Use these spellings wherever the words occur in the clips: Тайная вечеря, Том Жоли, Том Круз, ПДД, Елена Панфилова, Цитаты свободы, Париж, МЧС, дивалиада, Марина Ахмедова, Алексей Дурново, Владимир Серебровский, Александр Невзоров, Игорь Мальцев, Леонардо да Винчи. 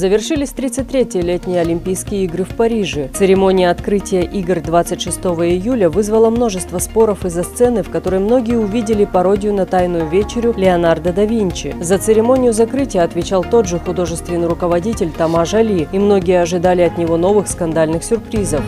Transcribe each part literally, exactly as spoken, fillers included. Завершились тридцать третьи летние Олимпийские игры в Париже. Церемония открытия игр двадцать шестого июля вызвала множество споров из-за сцены, в которой многие увидели пародию на «Тайную вечерю» Леонардо да Винчи. За церемонию закрытия отвечал тот же художественный руководитель Тома Жоли, и многие ожидали от него новых скандальных сюрпризов.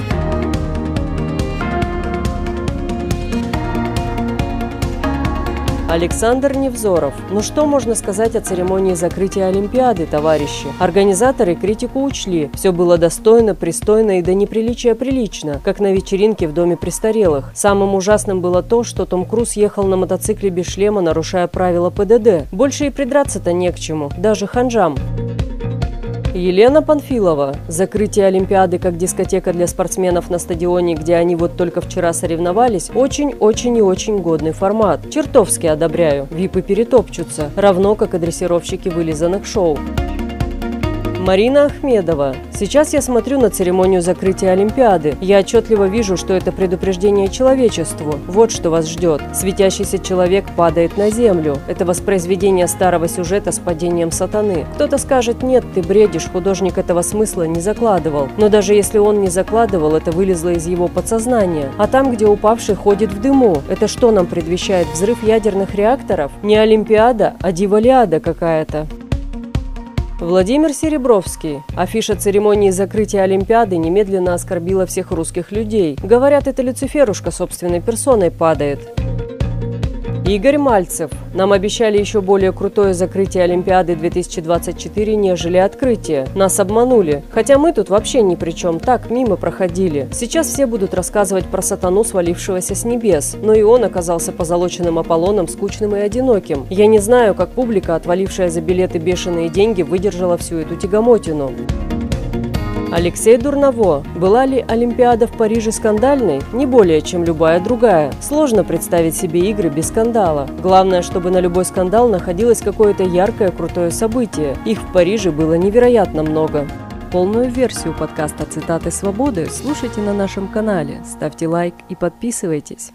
Александр Невзоров. Ну что можно сказать о церемонии закрытия Олимпиады, товарищи? Организаторы критику учли. Все было достойно, пристойно и до неприличия прилично, как на вечеринке в доме престарелых. Самым ужасным было то, что Том Круз ехал на мотоцикле без шлема, нарушая правила ПДД. Больше и придраться-то не к чему, даже ханжам. Елена Панфилова. Закрытие Олимпиады как дискотека для спортсменов на стадионе, где они вот только вчера соревновались, очень-очень и очень годный формат. Чертовски одобряю. Випы перетопчутся, равно как и дрессировщики вылизанных шоу. Марина Ахмедова. Сейчас я смотрю на церемонию закрытия Олимпиады. Я отчетливо вижу, что это предупреждение человечеству. Вот что вас ждет. Светящийся человек падает на землю. Это воспроизведение старого сюжета с падением сатаны. Кто-то скажет: нет, ты бредишь, художник этого смысла не закладывал. Но даже если он не закладывал, это вылезло из его подсознания. А там, где упавший ходит в дыму, это что нам предвещает? Взрыв ядерных реакторов? Не Олимпиада, а дивалиада какая-то. Владимир Серебровский. Афиша церемонии закрытия Олимпиады немедленно оскорбила всех русских людей. Говорят, это Люциферушка собственной персоной падает. Игорь Мальцев. Нам обещали еще более крутое закрытие Олимпиады две тысячи двадцать четыре, нежели открытие. Нас обманули. Хотя мы тут вообще ни при чем, так мимо проходили. Сейчас все будут рассказывать про сатану, свалившегося с небес. Но и он оказался позолоченным Аполлоном, скучным и одиноким. Я не знаю, как публика, отвалившая за билеты бешеные деньги, выдержала всю эту тягомотину. Алексей Дурново. Была ли Олимпиада в Париже скандальной? Не более, чем любая другая. Сложно представить себе игры без скандала. Главное, чтобы на любой скандал находилось какое-то яркое, крутое событие. Их в Париже было невероятно много. Полную версию подкаста «Цитаты свободы» слушайте на нашем канале, ставьте лайк и подписывайтесь.